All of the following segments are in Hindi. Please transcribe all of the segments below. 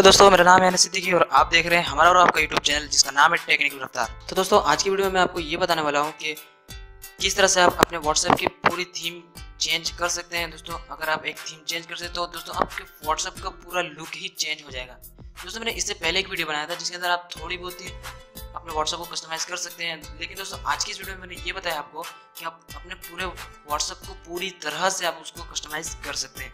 हेलो दोस्तों, मेरा नाम है अनस सिद्दीकी और आप देख रहे हैं हमारा और आपका यूट्यूब चैनल जिसका नाम है टेक्निक रफ्तार। तो दोस्तों, आज की वीडियो में मैं आपको ये बताने वाला हूँ कि किस तरह से आप अपने व्हाट्सएप की पूरी थीम चेंज कर सकते हैं। दोस्तों, अगर आप एक थीम चेंज कर सकते हैं तो दोस्तों आपके व्हाट्सएप का पूरा लुक ही चेंज हो जाएगा। दोस्तों, मैंने इससे पहले एक वीडियो बनाया था जिसके अंदर आप थोड़ी बहुत ही अपने व्हाट्सएप को कस्टमाइज कर सकते हैं, लेकिन दोस्तों आज की इस वीडियो में मैंने ये बताया आपको कि आप अपने पूरे व्हाट्सएप को पूरी तरह से आप उसको कस्टमाइज कर सकते हैं।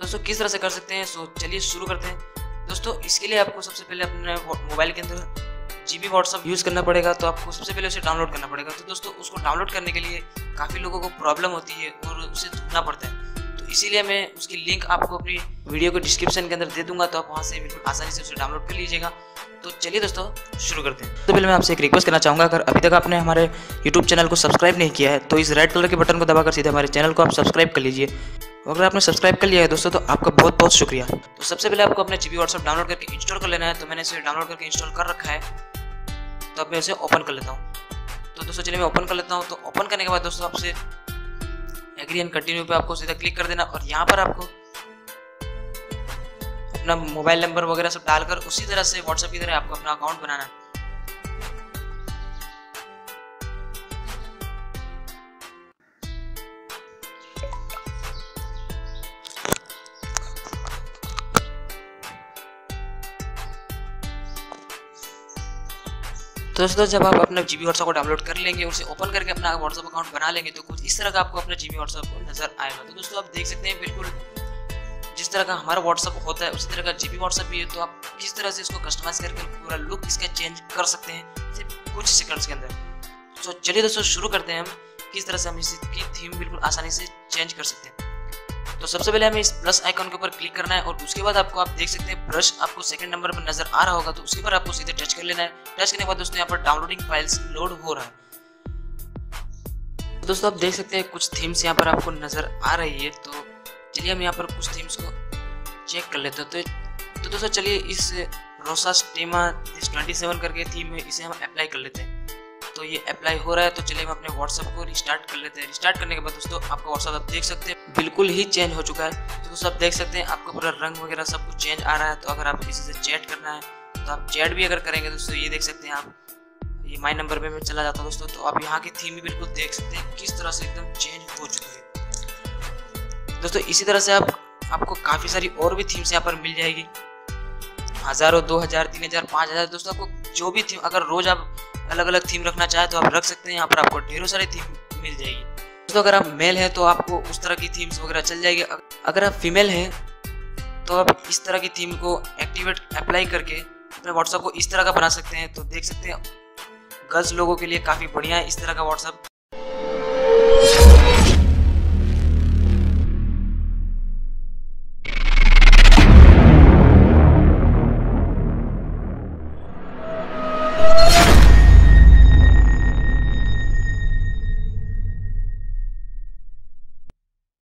दोस्तों, किस तरह से कर सकते हैं, सो चलिए शुरू करते हैं। दोस्तों, इसके लिए आपको सबसे पहले अपने मोबाइल के अंदर GB WhatsApp यूज़ करना पड़ेगा, तो आपको सबसे पहले उसे डाउनलोड करना पड़ेगा। तो दोस्तों, उसको डाउनलोड करने के लिए काफ़ी लोगों को प्रॉब्लम होती है और उसे ढूंढना पड़ता है, तो इसीलिए मैं उसकी लिंक आपको अपनी वीडियो के डिस्क्रिप्शन के अंदर दे दूंगा, तो आप वहाँ से बिल्कुल आसानी से उसे डाउनलोड कर लीजिएगा। तो चलिए दोस्तों शुरू करते हैं। सबसे पहले मैं आपसे एक रिक्वेस्ट करना चाहूँगा, अगर अभी तक आपने हमारे YouTube चैनल को सब्सक्राइब नहीं किया है तो इस रेड कलर के बटन को दबाकर सीधे हमारे चैनल को आप सब्सक्राइब कर लीजिए। अगर आपने सब्सक्राइब कर लिया है दोस्तों तो आपका बहुत बहुत शुक्रिया। तो सबसे पहले आपको अपने GB WhatsApp डाउनलोड करके इंस्टॉल कर लेना है, तो मैंने इसे डाउनलोड करके इंस्टॉल कर रखा है, तो अब मैं इसे ओपन कर लेता हूँ। तो दोस्तों चलिए मैं ओपन कर लेता हूँ। तो ओपन करने के बाद दोस्तों आपसे एग्री एंड कंटिन्यू पे आपको सीधा क्लिक कर देना और यहाँ पर आपको अपना मोबाइल नंबर वगैरह सब डालकर उसी तरह से WhatsApp की तरह आपको अपना अकाउंट बनाना है। तो दोस्तों, जब आप अपना GB WhatsApp को डाउनलोड कर लेंगे, उसे ओपन करके अपना WhatsApp अकाउंट बना लेंगे, तो कुछ इस तरह का आपको अपना GB WhatsApp को नजर आएगा। तो दोस्तों, आप देख सकते हैं बिल्कुल जिस तरह का हमारा WhatsApp होता है उसी तरह का GB WhatsApp भी है। तो आप किस तरह से इसको कस्टमाइज करके पूरा लुक इसका चेंज कर सकते हैं सिर्फ कुछ सेकंड्स के अंदर। तो चलिए दोस्तों शुरू करते हैं हम किस तरह से हम इसकी थीम बिल्कुल आसानी से चेंज कर सकते हैं। तो सबसे पहले हमें इस प्लस आइकन के ऊपर क्लिक करना है और उसके बाद आपको आप देख सकते हैं ब्रश आपको सेकंड नंबर पर नजर आ रहा होगा, तो उसके पर आपको सीधे टच कर लेना है। टच करने के बाद दोस्तों यहाँ पर डाउनलोडिंग फाइल्स लोड हो रहा है। दोस्तों, आप देख सकते हैं कुछ थीम्स यहाँ पर आपको नजर आ रही है, तो चलिए हम यहाँ पर कुछ थीम्स को चेक कर लेते हैं। तो दोस्तों चलिए इस रोसास टेमा 27 करके थीम है, इसे हम अप्लाई कर लेते हैं। तो ये अप्लाई हो रहा है, तो चलिए हम अपने WhatsApp को रिस्टार्ट कर लेते हैं। रिस्टार्ट करने के बाद दोस्तों आपका WhatsApp आप देख सकते हैं बिल्कुल ही चेंज हो चुका है। तो दोस्तों आप देख सकते हैं आपका पूरा रंग वगैरह सब कुछ चेंज आ रहा है। तो अगर आप किसी से चैट करना है तो आप चैट भी अगर करेंगे दोस्तों, ये देख सकते हैं आप, ये माई नंबर पर मैं चला जाता हूँ दोस्तों। तो आप यहाँ की थीम भी बिल्कुल देख सकते हैं किस तरह से एकदम चेंज हो चुकी है। दोस्तों इसी तरह से आपको काफ़ी सारी और भी थीम्स यहाँ पर मिल जाएगी, हज़ारों, 2000, 3000, 5000। दोस्तों आपको जो भी थीम, अगर रोज़ आप अलग अलग थीम रखना चाहे तो आप रख सकते हैं, यहाँ पर आपको ढेरों सारी थीम मिल जाएगी। दोस्तों अगर आप मेल हैं तो आपको उस तरह की थीम्स वगैरह चल जाएगी, अगर आप फीमेल हैं तो आप इस तरह की थीम को एक्टिवेट अप्लाई करके अपने WhatsApp को इस तरह का बना सकते हैं। तो देख सकते हैं गर्ल्स लोगों के लिए काफ़ी बढ़िया है इस तरह का WhatsApp।